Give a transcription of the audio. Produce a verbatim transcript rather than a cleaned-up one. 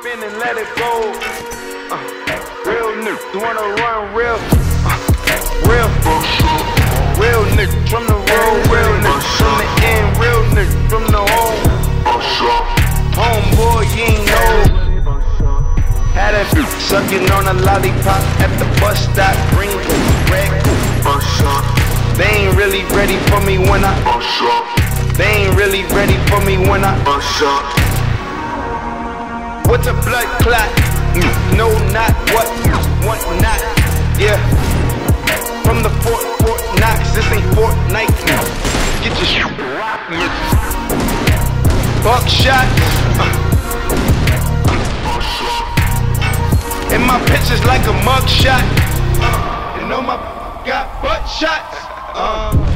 spin and let it go. Uh, real niggas wanna run real, uh, real, real niggas from the road, real niggas from the end, real niggas from the home. Homeboy, you ain't know. Had a bitch sucking on a lollipop at the bus stop, green, red, they ain't really ready for me when I bust up. They ain't really ready for me when I bust up. What's a blood clot? No, not what, what not, yeah. From the Fort, Fort Knox, this ain't Fortnite. Get your shit rock, nigga. Buckshot. And my picture's like a mugshot. You know my got butt shots. Um.